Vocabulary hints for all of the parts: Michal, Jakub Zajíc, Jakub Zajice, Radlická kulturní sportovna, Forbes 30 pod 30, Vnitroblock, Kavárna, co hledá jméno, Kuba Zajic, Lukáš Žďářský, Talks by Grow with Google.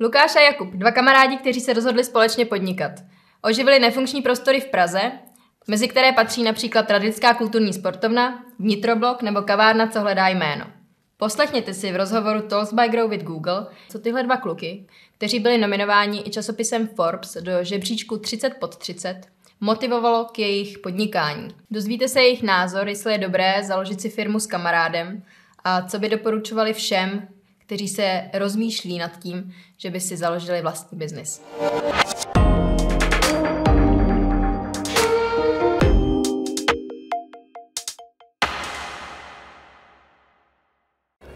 Lukáš a Jakub, dva kamarádi, kteří se rozhodli společně podnikat. Oživili nefunkční prostory v Praze, mezi které patří například Radlická kulturní sportovna, Vnitroblock nebo Kavárna, co hledá jméno. Poslechněte si v rozhovoru Talks by Grow with Google, co tyhle dva kluky, kteří byli nominováni i časopisem Forbes do žebříčku 30 pod 30, motivovalo k jejich podnikání. Dozvíte se jejich názor, jestli je dobré založit si firmu s kamarádem a co by doporučovali všem, kteří se rozmýšlí nad tím, že by si založili vlastní biznis.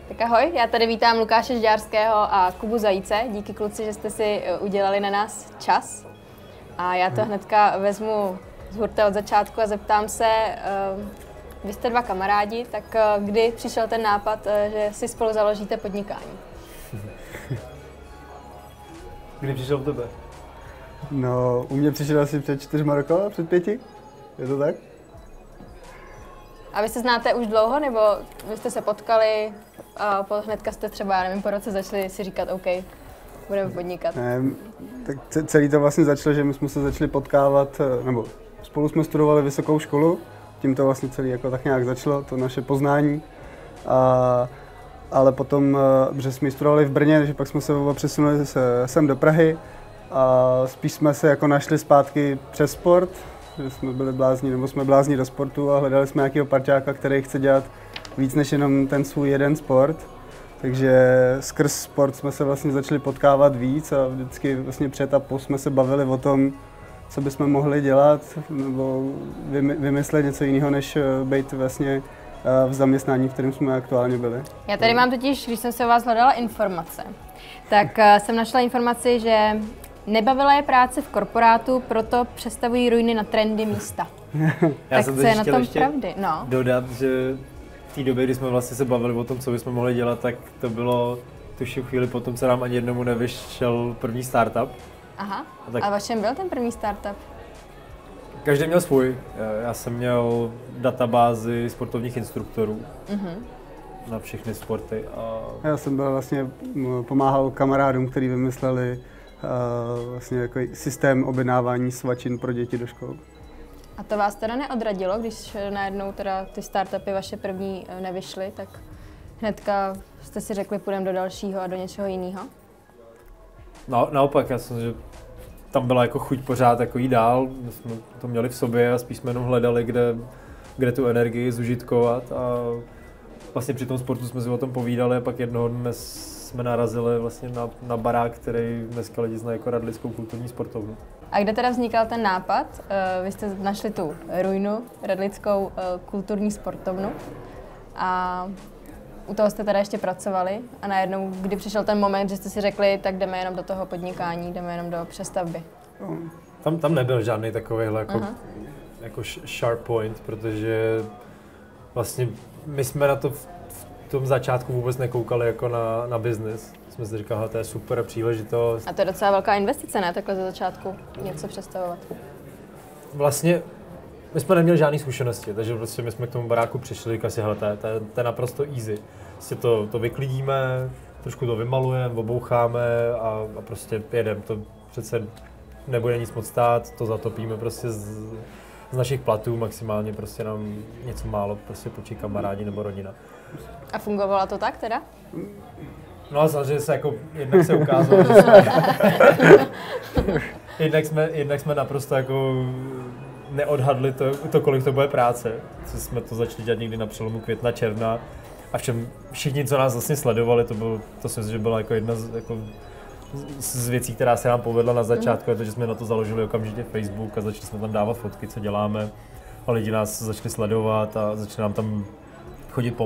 Tak ahoj, já tady vítám Lukáše Žďářského a Kubu Zajice. Díky kluci, že jste si udělali na nás čas. A já to hnedka vezmu z hurta od začátku a zeptám se, vy jste dva kamarádi, tak kdy přišel ten nápad, že si spolu založíte podnikání? Kdy přišel v tebe? No, u mě přišel asi před 4 roky, před 5. Je to tak? A vy se znáte už dlouho, nebo vy jste se potkali a hnedka jste třeba, já nevím, po roce začali si říkat OK, budeme podnikat? Ne, tak celý to vlastně začalo, že my jsme se začali potkávat, nebo spolu jsme studovali vysokou školu, tím to vlastně celý jako tak nějak začalo, to naše poznání. Ale potom, že jsme studovali v Brně, že pak jsme se přesunuli sem do Prahy a spíš jsme se jako našli zpátky přes sport, že jsme byli blázni, nebo jsme blázni do sportu a hledali jsme nějakého parťáka, který chce dělat víc než jenom ten svůj jeden sport. Takže skrz sport jsme se vlastně začali potkávat víc a vždycky vlastně před a po jsme se bavili o tom, co bychom mohli dělat nebo vymyslet něco jiného, než být vlastně v zaměstnání, v kterém jsme aktuálně byli. Já tady mám totiž, když jsem se o vás hledala informace, tak jsem našla informaci, že nebavila je práce v korporátu, proto přestavují ruiny na trendy místa. Já jsem to ještě chtěl dodat, že v té době, kdy jsme vlastně se bavili o tom, co bychom mohli dělat, tak to bylo tuším chvíli potom, co nám ani jednomu nevyšel první startup. Aha, a vašem byl ten první startup? Každý měl svůj. Já jsem měl databázi sportovních instruktorů na všechny sporty. Já jsem byl vlastně, pomáhal kamarádům, kteří vymysleli vlastně jako systém objednávání svačin pro děti do škol. A to vás teda neodradilo, když najednou teda ty startupy vaše první nevyšly, tak hnedka jste si řekli, půjdeme do dalšího a do něčeho jiného? No, naopak, já jsem, že tam byla jako chuť pořád jako jít dál, my jsme to měli v sobě a spíš jsme jenom hledali, kde tu energii zužitkovat a vlastně při tom sportu jsme si o tom povídali a pak jednoho dne jsme narazili vlastně na barák, který dneska lidi znají jako Radlickou kulturní sportovnu. A kde teda vznikal ten nápad? Vy jste našli tu ruinu, Radlickou kulturní sportovnu a u toho jste teda ještě pracovali a najednou, kdy přišel ten moment, že jste si řekli, tak jdeme jenom do toho podnikání, jdeme jenom do přestavby. Tam nebyl žádný takovýhle jako sharp point, protože vlastně my jsme na to v tom začátku vůbec nekoukali jako na business. Jsme si říkali, to je super příležitost. A to je docela velká investice, ne? Takhle ze začátku něco přestavovat. Vlastně my jsme neměli žádné zkušenosti, takže prostě my jsme k tomu baráku přišli, říkali si, to je naprosto easy. Prostě to vyklidíme, trošku to vymalujeme, oboucháme a prostě jedeme. To přece nebude nic moc stát, to zatopíme prostě z našich platů, maximálně prostě nám něco málo prostě počí kamarádi nebo rodina. A fungovalo to tak teda? No a samozřejmě se jako, jednak se ukázalo, že jednak jsme naprosto jako neodhadli to, kolik to bude práce, co jsme to začali dělat někdy na přelomu května, června a všichni, co nás vlastně sledovali, to si myslím, že byla jako jedna z věcí, která se nám povedla na začátku, je to, že jsme na to založili okamžitě Facebook a začali jsme tam dávat fotky, co děláme a lidi nás začali sledovat a začali nám tam chodit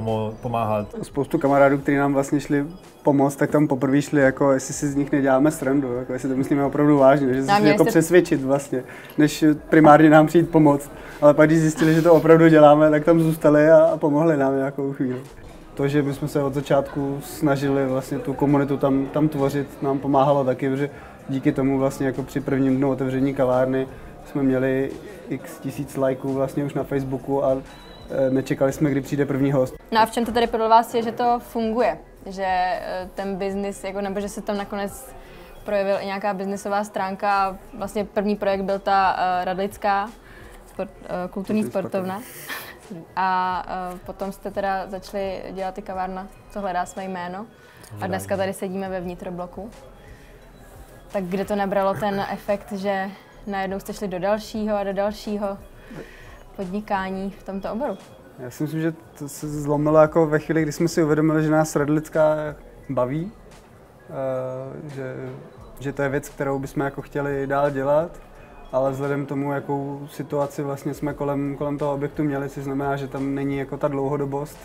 pomáhat. Spoustu kamarádů, kteří nám vlastně šli pomoct, tak tam poprvé šli, jako jestli si z nich neděláme srandu, jako jestli to myslíme opravdu vážně, že se jako přesvědčit vlastně, než primárně nám přijít pomoct. Ale pak, když zjistili, že to opravdu děláme, tak tam zůstali a pomohli nám nějakou chvíli. To, že my jsme se od začátku snažili vlastně tu komunitu tam tvořit, nám pomáhalo taky, protože díky tomu vlastně jako při prvním dnu otevření kavárny jsme měli x tisíc lajků vlastně už na Facebooku a nečekali jsme, kdy přijde první host. No a v čem to tady podle vás je, že to funguje? Že ten biznis, jako, nebo že se tam nakonec projevil i nějaká biznesová stránka. Vlastně první projekt byl ta Radlická kulturní sportovna. A potom jste teda začali dělat i Kavárna, co hledá své jméno. A dneska tady sedíme ve Vnitroblocku. Tak kde to nabralo ten efekt, že najednou jste šli do dalšího a do dalšího podnikání v tomto oboru? Já si myslím, že to se zlomilo jako ve chvíli, kdy jsme si uvědomili, že nás Radlická baví, že to je věc, kterou bychom jako chtěli dál dělat, ale vzhledem k tomu, jakou situaci vlastně jsme kolem toho objektu měli, což znamená, že tam není jako ta dlouhodobost,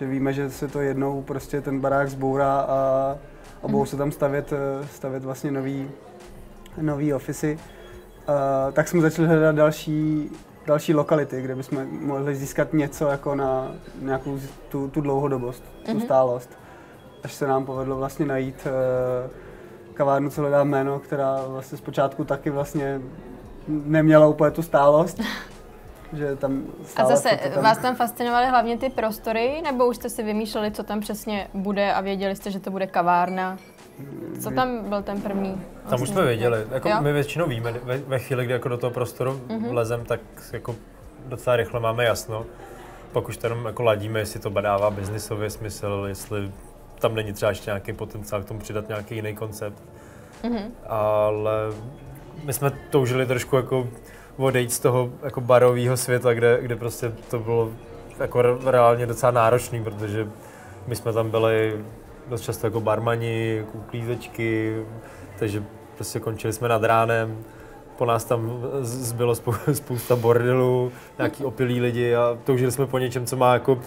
že víme, že se to jednou prostě ten barák zbourá a budou se tam stavět vlastně nový ofisy, tak jsme začali hledat další lokality, kde bychom mohli získat něco jako na nějakou tu dlouhodobost, tu stálost. Až se nám povedlo vlastně najít Kavárnu, co hledá jméno, která vlastně zpočátku taky vlastně neměla úplně tu stálost. Že tam a zase vás tam fascinovaly hlavně ty prostory, nebo už jste si vymýšleli, co tam přesně bude a věděli jste, že to bude kavárna? Co tam byl ten první? Vlastně? Tam už jsme věděli. Jako my většinou víme, ve chvíli, kdy jako do toho prostoru vlezem, tak jako docela rychle máme jasno. Pak už tam jako ladíme, jestli to badává biznisově smysl, jestli tam není třeba ještě nějaký potenciál k tomu přidat nějaký jiný koncept. Ale my jsme toužili trošku jako odejít z toho jako barového světa, kde prostě to bylo jako reálně docela náročný, protože my jsme tam byli dost často jako barmani, jako uklízečky, takže prostě končili jsme nad ránem. Po nás tam zbylo spousta bordelů, nějaký opilí lidi a toužili jsme po něčem, co má jako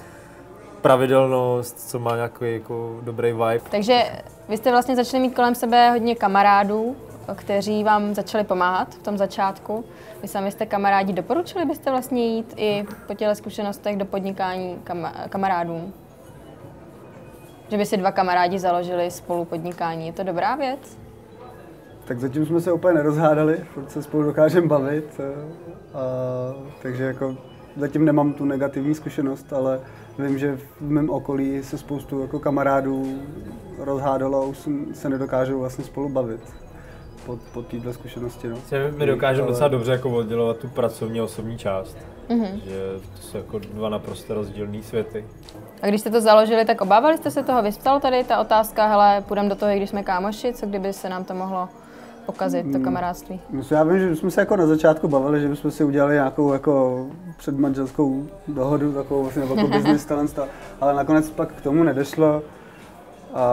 pravidelnost, co má nějaký jako dobrý vibe. Takže vy jste vlastně začali mít kolem sebe hodně kamarádů, kteří vám začali pomáhat v tom začátku. Vy sami jste kamarádi, doporučili byste vlastně jít i po těchto zkušenostech do podnikání kamarádům? Že by si dva kamarádi založili spolu podnikání, je to dobrá věc? Tak zatím jsme se úplně nerozhádali, furt se spolu dokážeme bavit, takže jako zatím nemám tu negativní zkušenost, ale vím, že v mém okolí se spoustu jako kamarádů rozhádalo a už se nedokážou vlastně spolu bavit po této zkušenosti. No. My dokážeme docela dobře jako oddělovat tu pracovní a osobní část, že to jsou jako dva naprosto rozdílné světy. A když jste to založili, tak obávali jste se toho? Vyvstala tady ta otázka, hele, půjdeme do toho, i když jsme kámoši, co kdyby se nám to mohlo pokazit, to kamarádství? Já vím, že jsme se jako na začátku bavili, že bychom si udělali nějakou jako předmanželskou dohodu, takovou vlastně jako business talent, ale nakonec pak k tomu nedošlo. A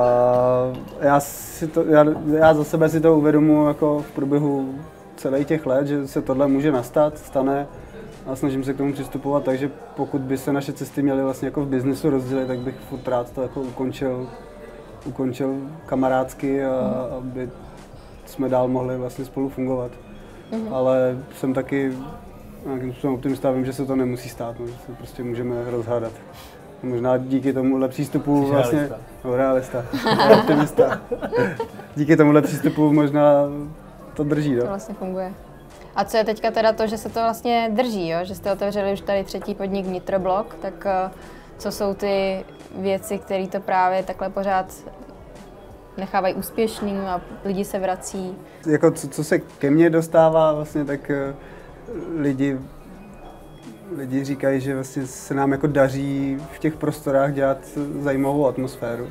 já za sebe si to uvědomuji jako v průběhu celých těch let, že se tohle může stane. A snažím se k tomu přistupovat, takže pokud by se naše cesty měly vlastně jako v biznesu rozdělit, tak bych furt rád to jako ukončil kamarádsky, aby jsme dál mohli vlastně spolu fungovat. Ale jsem taky nějakým způsobem optimista, vím, že se to nemusí stát, no, že se prostě můžeme rozhádat. Možná díky tomuhle přístupu vlastně... Realista. Optimista. Díky tomuhle přístupu možná to drží, no? To vlastně funguje. A co je teďka teda to, že se to vlastně drží, jo? Že jste otevřeli už tady třetí podnik Vnitroblock, tak co jsou ty věci, které to právě takhle pořád nechávají úspěšným a lidi se vrací? Jako co se ke mně dostává vlastně, tak lidi říkají, že vlastně se nám jako daří v těch prostorách dělat zajímavou atmosféru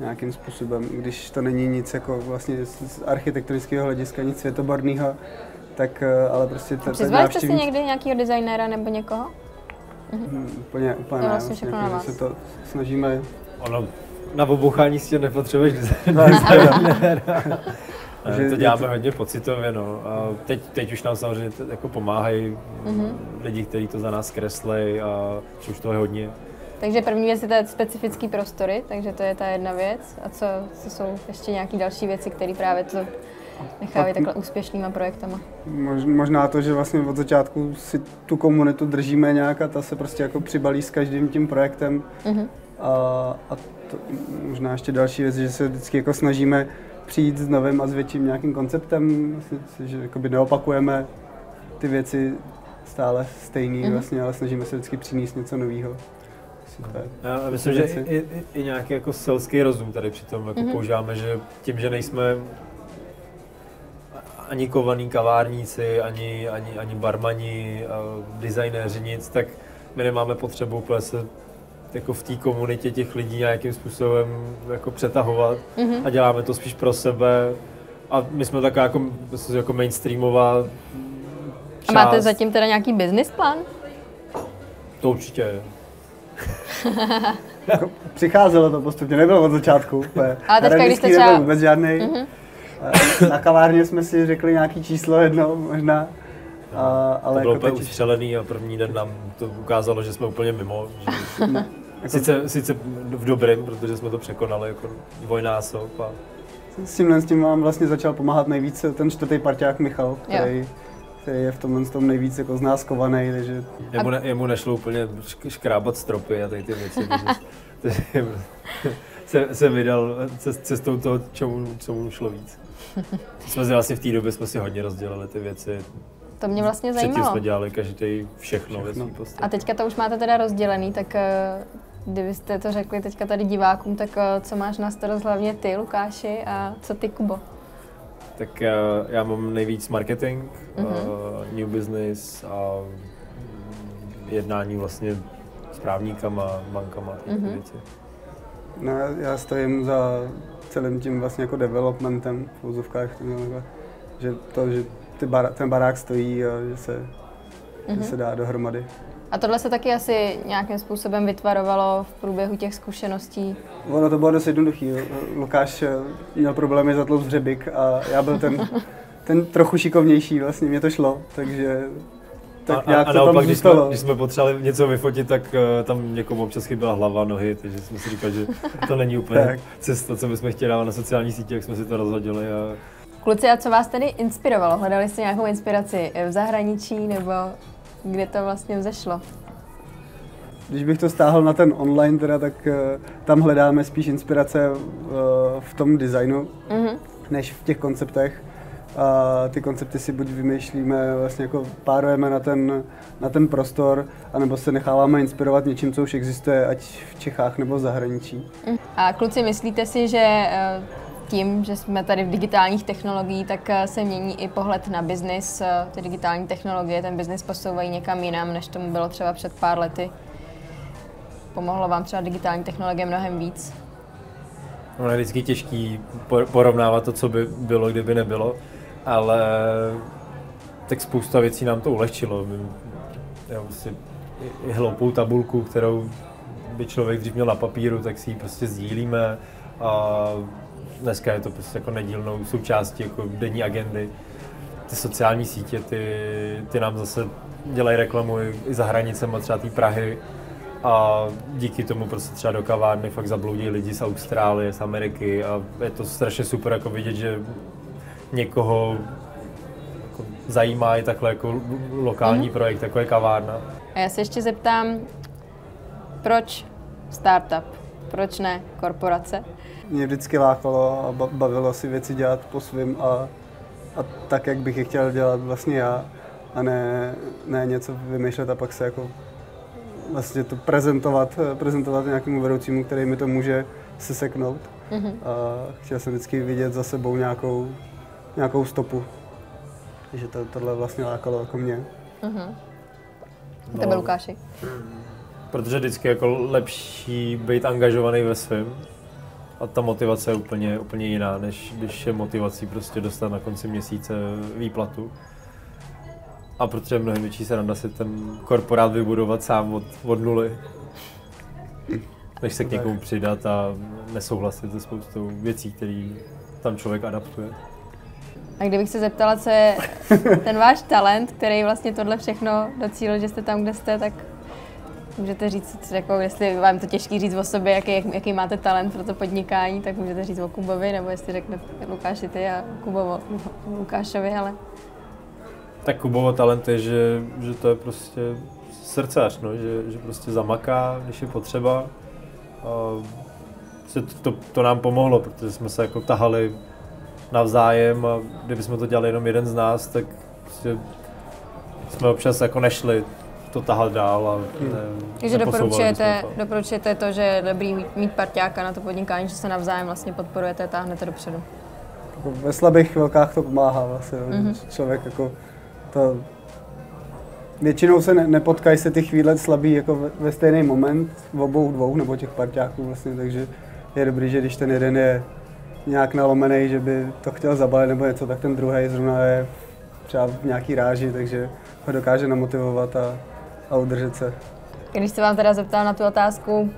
nějakým způsobem, když to není nic jako vlastně z architektonického hlediska, nic světoborného. Tak, ale prostě přizvali jste si někdy nějakého designéra nebo někoho? Úplně ne, vlastně se to snažíme... Ono, na obuchání si nepotřebuješ designéra. To děláme hodně pocitově, no. A teď už nám samozřejmě jako pomáhají lidi, kteří to za nás kreslej a už toho je hodně. Takže první věc je to specifický prostory, takže to je ta jedna věc. A co jsou ještě nějaké další věci, které právě to nechávají takhle úspěšnýma projektama? Možná to, že vlastně od začátku si tu komunitu držíme nějak a ta se prostě jako přibalí s každým tím projektem. A to, možná ještě další věc, že se vždycky jako snažíme přijít s novým a s větším nějakým konceptem, že jakoby neopakujeme ty věci stále stejný, vlastně, ale snažíme se vždycky přinést něco nového. Já myslím, že i nějaký jako selský rozum tady přitom jako používáme, že tím, že nejsme ani kovaný kavárníci, ani barmani, designéři, nic, tak my nemáme potřebu úplně se jako v té komunitě těch lidí nějakým způsobem jako přetahovat a děláme to spíš pro sebe. A my jsme taková jako mainstreamová část. A máte zatím teda nějaký business plán? To určitě je. Jako přicházelo to postupně, nebylo od začátku. Ale teďka, když jste třeba... vůbec žádnej. Na kavárně jsme si řekli nějaký číslo jednou možná. Ale to bylo jako úplně ustřelený a první den nám to ukázalo, že jsme úplně mimo. Že... sice v dobrém, protože jsme to překonali jako dvojnásob. A... S tím nám vlastně začal pomáhat nejvíce ten čtvrtý parťák Michal, který je v tomhle tom nejvíc jako znáskovaný, takže... Jemu nešlo úplně škrábat stropy a tady ty věci, takže se vydal cestou toho, co mu šlo víc. Vlastně v té době jsme si hodně rozdělali ty věci. To mě vlastně zajímalo. Předtím jsme dělali každý všechno. A teďka to už máte teda rozdělený, tak kdybyste to řekli teďka tady divákům, tak co máš na starost hlavně ty, Lukáši, a co ty, Kubo? Tak já mám nejvíc marketing, new business a jednání vlastně s právníkama, bankama, ty věci. No, já stojím za celým tím vlastně jako developmentem v úzovkách, že to, že ten barák stojí a že se dá dohromady. A tohle se taky asi nějakým způsobem vytvarovalo v průběhu těch zkušeností? Ono to bylo dost jednoduchý. Lukáš měl problémy zatlouct hřebík a já byl ten trochu šikovnější, vlastně mě to šlo, takže tak nějak to tam zůstalo. Když jsme potřebovali něco vyfotit, tak tam někomu občas chyběla hlava, nohy, takže jsme si říkali, že to není úplně cesta, co bychom chtěli dávat na sociální sítě, jak jsme si to rozhodili. A... Kluci, a co vás tedy inspirovalo? Hledali jste nějakou inspiraci v zahraničí nebo... Kde to vlastně vzešlo? Když bych to stáhl na ten online teda, tak tam hledáme spíš inspirace v tom designu, než v těch konceptech. A ty koncepty si buď vymýšlíme, vlastně jako párujeme na ten prostor, anebo se necháváme inspirovat něčím, co už existuje, ať v Čechách nebo v zahraničí. A kluci, myslíte si, že tím, že jsme tady v digitálních technologiích, tak se mění i pohled na biznis. Ty digitální technologie ten biznis posouvají někam jinam, než tomu bylo třeba před pár lety. Pomohlo vám třeba digitální technologie mnohem víc? No, je vždycky těžký porovnávat to, co by bylo, kdyby nebylo, ale tak spousta věcí nám to ulehčilo. Já si hloupou tabulku, kterou by člověk dřív měl na papíru, tak si ji prostě sdílíme a dneska je to prostě jako nedílnou součástí jako denní agendy. Ty sociální sítě, ty nám zase dělají reklamu i za hranicema třeba té Prahy. A díky tomu prostě třeba do kavárny fakt zabloudí lidi z Austrálie, z Ameriky. A je to strašně super jako vidět, že někoho jako zajímá i takhle jako lokální projekt, takové kavárna. A já se ještě zeptám, proč startup, proč ne korporace? Mě vždycky lákalo a bavilo si věci dělat po svým a tak, jak bych je chtěl dělat vlastně já, a ne něco vymýšlet a pak se jako vlastně to prezentovat nějakému vedoucímu, který mi to může seseknout. A chtěl jsem vždycky vidět za sebou nějakou stopu, že tohle vlastně lákalo jako mě. Tebe, Lukáši? Protože vždycky jako lepší být angažovaný ve svém. A ta motivace je úplně jiná, než když je motivací prostě dostat na konci měsíce výplatu. A protože je mnohem větší sranda si ten korporát vybudovat sám od nuly, než se k někomu přidat a nesouhlasit se spoustou věcí, které tam člověk adaptuje. A kdybych se zeptala, co je ten váš talent, který vlastně tohle všechno docílil, že jste tam, kde jste, tak... Můžete říct, jako, jestli vám to těžký říct o sobě, jaký máte talent pro to podnikání, tak můžete říct o Kubovi, nebo jestli řeknete Lukáši ty a Kubovo Lukášovi, ale... Tak Kubovo talent je, že to je prostě srdcař, no, že prostě zamaká, když je potřeba. To nám pomohlo, protože jsme se jako tahali navzájem a kdybychom to dělali jenom jeden z nás, tak prostě jsme občas jako nešli to tahat dál a Takže doporučujete to, že je dobrý mít parťáka na to podnikání, že se navzájem vlastně podporujete a táhnete dopředu. jako ve slabých chvilkách to pomáhá vlastně, člověk jako to, většinou se nepotkají se ty chvíle slabý jako ve stejný moment v obou dvou nebo těch parťáků vlastně, takže je dobrý, že když ten jeden je nějak nalomený, že by to chtěl zabalit nebo něco, tak ten druhý zrovna je třeba v nějaký ráži, takže ho dokáže namotivovat a udržet se. Když se vám teda zeptám na tu otázku,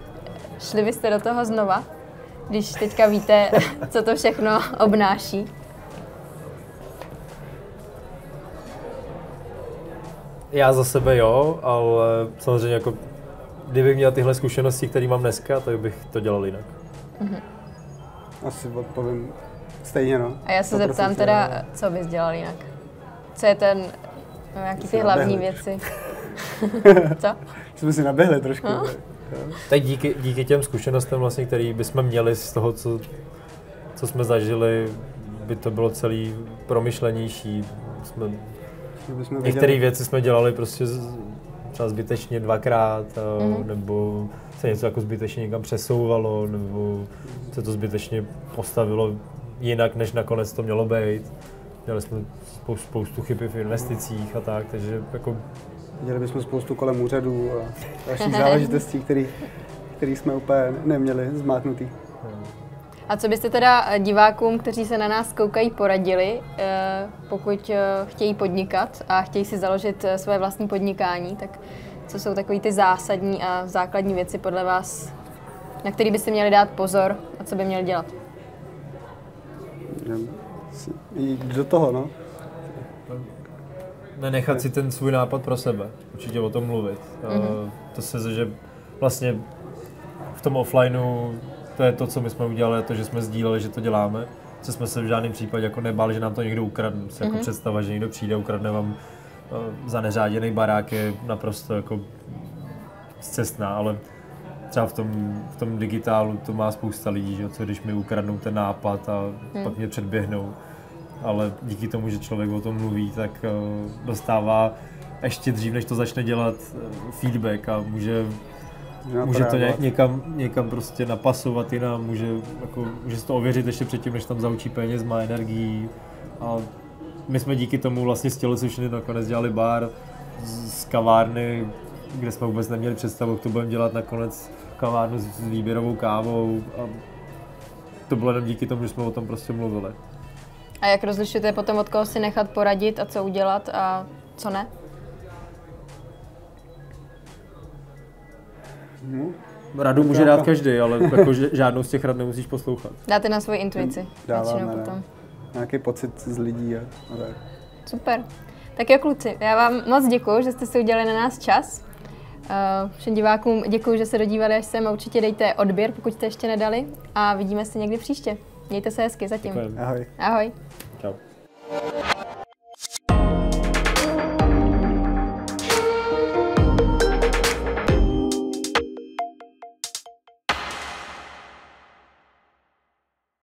šli byste do toho znova, když teďka víte, co to všechno obnáší? Já za sebe jo, ale samozřejmě jako, kdybych měl tyhle zkušenosti, které mám dneska, tak bych to dělal jinak. Asi odpovím stejně, no. A já se zeptám teda, co bys dělal jinak? Co je ten, jaký ty hlavní věci? Co? Jsme si naběhli trošku. No? Tak díky těm zkušenostem, vlastně, které bychom měli z toho, co jsme zažili, by to bylo celý promyšlenější. Některé věci jsme dělali prostě třeba zbytečně dvakrát, nebo se něco jako zbytečně někam přesouvalo, nebo se to zbytečně postavilo jinak, než nakonec to mělo být. Dělali jsme spoustu chyb v investicích a tak, takže jako... Dělali bychom spoustu kolem úřadů a dalších záležitostí, které jsme úplně neměli zmátnutý. A co byste teda divákům, kteří se na nás koukají, poradili, pokud chtějí podnikat a chtějí si založit své vlastní podnikání, tak co jsou takové ty zásadní a základní věci podle vás, na které byste měli dát pozor a co by měli dělat? Jít do toho, no. Nenechat si ten svůj nápad pro sebe, určitě o tom mluvit. To se, že vlastně v tom offlineu to je to, co my jsme udělali, to, že jsme sdíleli, že to děláme, co jsme se v žádném případě jako nebáli, že nám to někdo ukradne. Jako představa, že někdo přijde, ukradne vám zaneřáděný barák, je naprosto jako scestná, ale třeba v tom digitálu to má spousta lidí, že? Co když mi ukradnou ten nápad a pak mě předběhnou. Ale díky tomu, že člověk o tom mluví, tak dostává ještě dřív, než to začne dělat, feedback a může to někam prostě napasovat jinam, může si to ověřit ještě předtím, než tam zaučí peněz, má energii. A my jsme díky tomu vlastně z tělocvičny nakonec dělali bar z kavárny, kde jsme vůbec neměli představu, jak to budeme dělat, nakonec kavárnu s výběrovou kávou. A to bylo jenom díky tomu, že jsme o tom prostě mluvili. A jak rozlišujete potom, od koho si nechat poradit a co udělat a co ne? Radu může dát každý, ale jako žádnou z těch rad nemusíš poslouchat. Dáte na svoji intuici. Dáváme potom nějaký pocit z lidí. Super. Tak jo, kluci, já vám moc děkuju, že jste si udělali na nás čas. Všem divákům děkuju, že se dodívali až sem a určitě dejte odběr, pokud jste ještě nedali. A vidíme se někdy příště. Mějte se hezky zatím. Ahoj. Ahoj.